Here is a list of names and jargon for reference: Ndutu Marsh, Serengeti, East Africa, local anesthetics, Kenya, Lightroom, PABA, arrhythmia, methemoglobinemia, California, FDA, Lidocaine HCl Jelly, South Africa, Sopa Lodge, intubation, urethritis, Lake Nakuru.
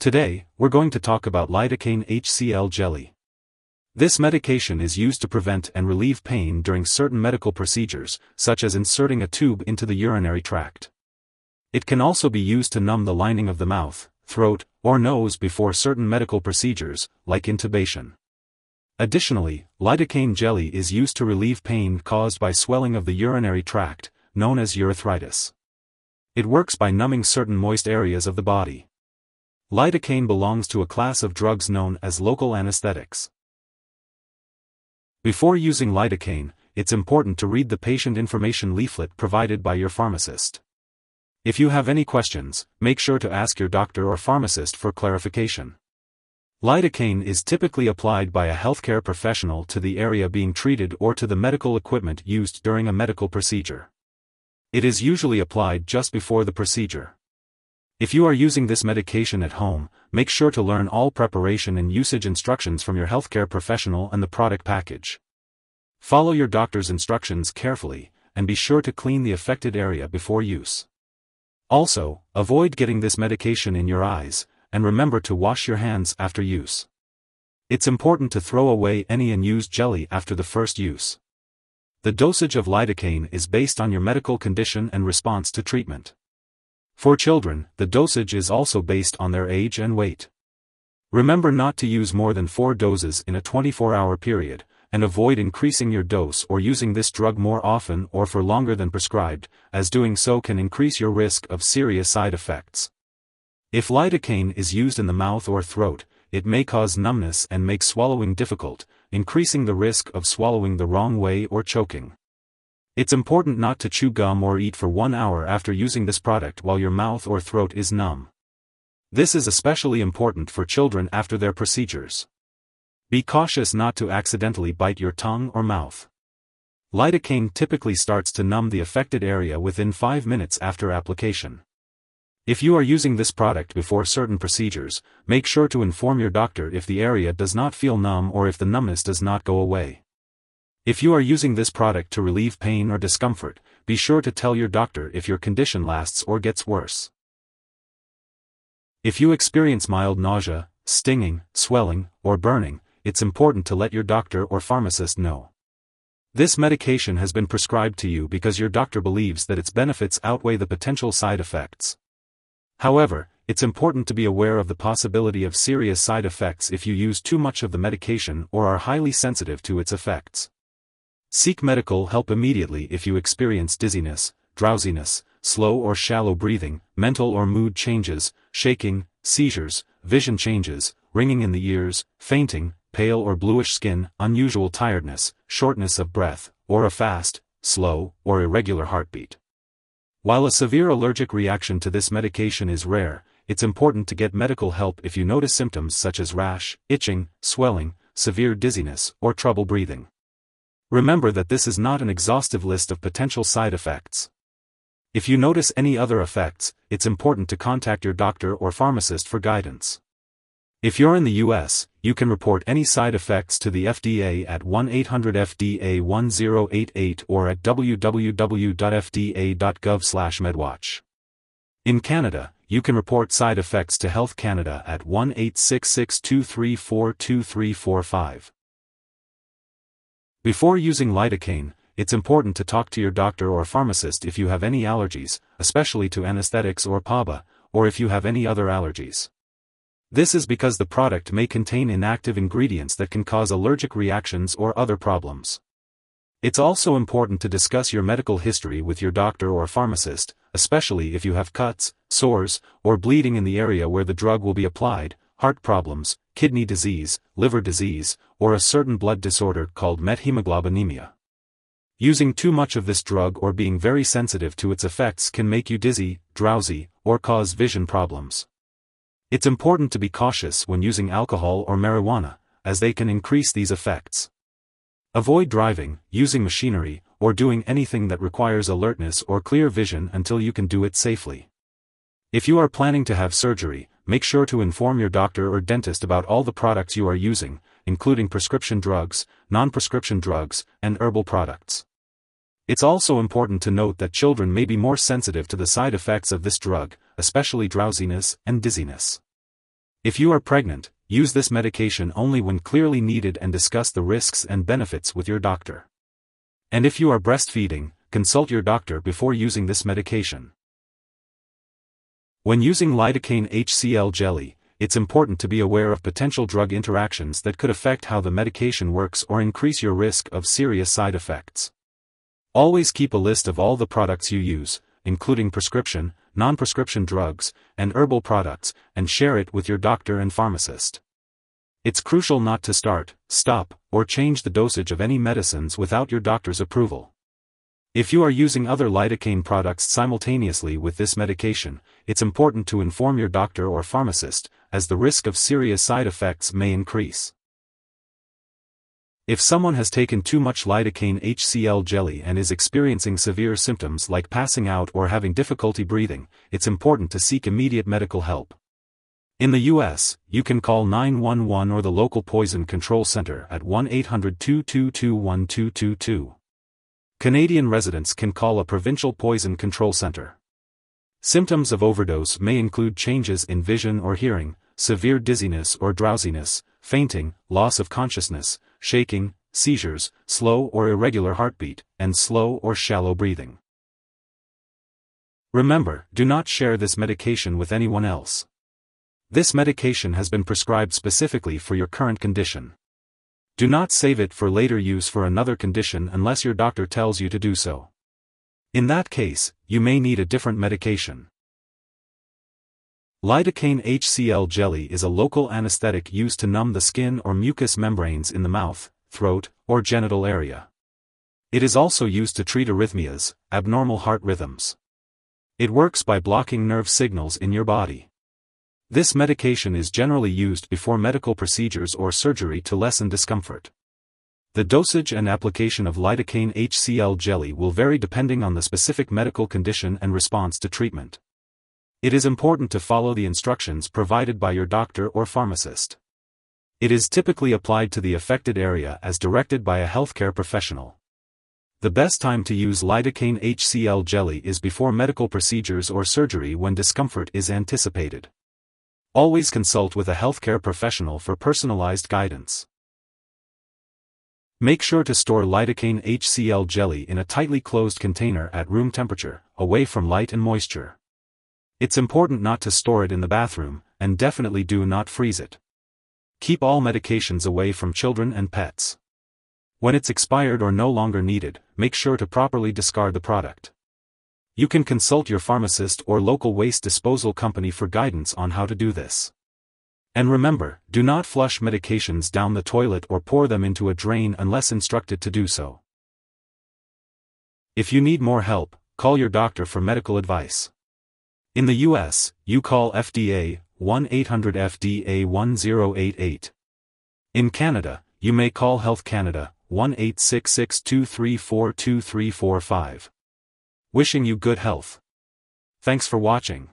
Today, we're going to talk about lidocaine HCl jelly. This medication is used to prevent and relieve pain during certain medical procedures, such as inserting a tube into the urinary tract. It can also be used to numb the lining of the mouth, throat, or nose before certain medical procedures, like intubation. Additionally, lidocaine jelly is used to relieve pain caused by swelling of the urinary tract, known as urethritis. It works by numbing certain moist areas of the body. Lidocaine belongs to a class of drugs known as local anesthetics. Before using lidocaine, it's important to read the patient information leaflet provided by your pharmacist. If you have any questions, make sure to ask your doctor or pharmacist for clarification. Lidocaine is typically applied by a healthcare professional to the area being treated or to the medical equipment used during a medical procedure. It is usually applied just before the procedure. If you are using this medication at home, make sure to learn all preparation and usage instructions from your healthcare professional and the product package. Follow your doctor's instructions carefully, and be sure to clean the affected area before use. Also, avoid getting this medication in your eyes, and remember to wash your hands after use. It's important to throw away any unused jelly after the first use. The dosage of lidocaine is based on your medical condition and response to treatment. For children, the dosage is also based on their age and weight. Remember not to use more than 4 doses in a 24-hour period, and avoid increasing your dose or using this drug more often or for longer than prescribed, as doing so can increase your risk of serious side effects. If lidocaine is used in the mouth or throat, it may cause numbness and make swallowing difficult, increasing the risk of swallowing the wrong way or choking. It's important not to chew gum or eat for 1 hour after using this product while your mouth or throat is numb. This is especially important for children after their procedures. Be cautious not to accidentally bite your tongue or mouth. Lidocaine typically starts to numb the affected area within 5 minutes after application. If you are using this product before certain procedures, make sure to inform your doctor if the area does not feel numb or if the numbness does not go away. If you are using this product to relieve pain or discomfort, be sure to tell your doctor if your condition lasts or gets worse. If you experience mild nausea, stinging, swelling, or burning, it's important to let your doctor or pharmacist know. This medication has been prescribed to you because your doctor believes that its benefits outweigh the potential side effects. However, it's important to be aware of the possibility of serious side effects if you use too much of the medication or are highly sensitive to its effects. Seek medical help immediately if you experience dizziness, drowsiness, slow or shallow breathing, mental or mood changes, shaking, seizures, vision changes, ringing in the ears, fainting, pale or bluish skin, unusual tiredness, shortness of breath, or a fast, slow, or irregular heartbeat. While a severe allergic reaction to this medication is rare, it's important to get medical help if you notice symptoms such as rash, itching, swelling, severe dizziness, or trouble breathing. Remember that this is not an exhaustive list of potential side effects. If you notice any other effects, it's important to contact your doctor or pharmacist for guidance. If you're in the US, you can report any side effects to the FDA at 1-800-FDA-1088 or at www.fda.gov/medwatch. In Canada, you can report side effects to Health Canada at 1-866-234-2345. Before using lidocaine, it's important to talk to your doctor or pharmacist if you have any allergies, especially to anesthetics or PABA, or if you have any other allergies. This is because the product may contain inactive ingredients that can cause allergic reactions or other problems. It's also important to discuss your medical history with your doctor or pharmacist, especially if you have cuts, sores, or bleeding in the area where the drug will be applied, heart problems, kidney disease, liver disease, or a certain blood disorder called methemoglobinemia. Using too much of this drug or being very sensitive to its effects can make you dizzy, drowsy, or cause vision problems. It's important to be cautious when using alcohol or marijuana, as they can increase these effects. Avoid driving, using machinery, or doing anything that requires alertness or clear vision until you can do it safely. If you are planning to have surgery, make sure to inform your doctor or dentist about all the products you are using, including prescription drugs, non-prescription drugs, and herbal products. It's also important to note that children may be more sensitive to the side effects of this drug, especially drowsiness and dizziness. If you are pregnant, use this medication only when clearly needed and discuss the risks and benefits with your doctor. And if you are breastfeeding, consult your doctor before using this medication. When using lidocaine HCl jelly, it's important to be aware of potential drug interactions that could affect how the medication works or increase your risk of serious side effects. Always keep a list of all the products you use, including prescription, non-prescription drugs, and herbal products, and share it with your doctor and pharmacist. It's crucial not to start, stop, or change the dosage of any medicines without your doctor's approval. If you are using other lidocaine products simultaneously with this medication, it's important to inform your doctor or pharmacist, as the risk of serious side effects may increase. If someone has taken too much lidocaine HCl jelly and is experiencing severe symptoms like passing out or having difficulty breathing, it's important to seek immediate medical help. In the U.S., you can call 911 or the local Poison Control Center at 1-800-222-1222. Canadian residents can call a provincial poison control center. Symptoms of overdose may include changes in vision or hearing, severe dizziness or drowsiness, fainting, loss of consciousness, shaking, seizures, slow or irregular heartbeat, and slow or shallow breathing. Remember, do not share this medication with anyone else. This medication has been prescribed specifically for your current condition. Do not save it for later use for another condition unless your doctor tells you to do so. In that case, you may need a different medication. Lidocaine HCl jelly is a local anesthetic used to numb the skin or mucous membranes in the mouth, throat, or genital area. It is also used to treat arrhythmias, abnormal heart rhythms. It works by blocking nerve signals in your body. This medication is generally used before medical procedures or surgery to lessen discomfort. The dosage and application of lidocaine HCl jelly will vary depending on the specific medical condition and response to treatment. It is important to follow the instructions provided by your doctor or pharmacist. It is typically applied to the affected area as directed by a healthcare professional. The best time to use lidocaine HCl jelly is before medical procedures or surgery when discomfort is anticipated. Always consult with a healthcare professional for personalized guidance. Make sure to store lidocaine HCl jelly in a tightly closed container at room temperature, away from light and moisture. It's important not to store it in the bathroom, and definitely do not freeze it. Keep all medications away from children and pets. When it's expired or no longer needed, make sure to properly discard the product. You can consult your pharmacist or local waste disposal company for guidance on how to do this. And remember, do not flush medications down the toilet or pour them into a drain unless instructed to do so. If you need more help, call your doctor for medical advice. In the U.S., you call FDA 1-800-FDA-1088. In Canada, you may call Health Canada 1-866-234-2345. Wishing you good health. Thanks for watching.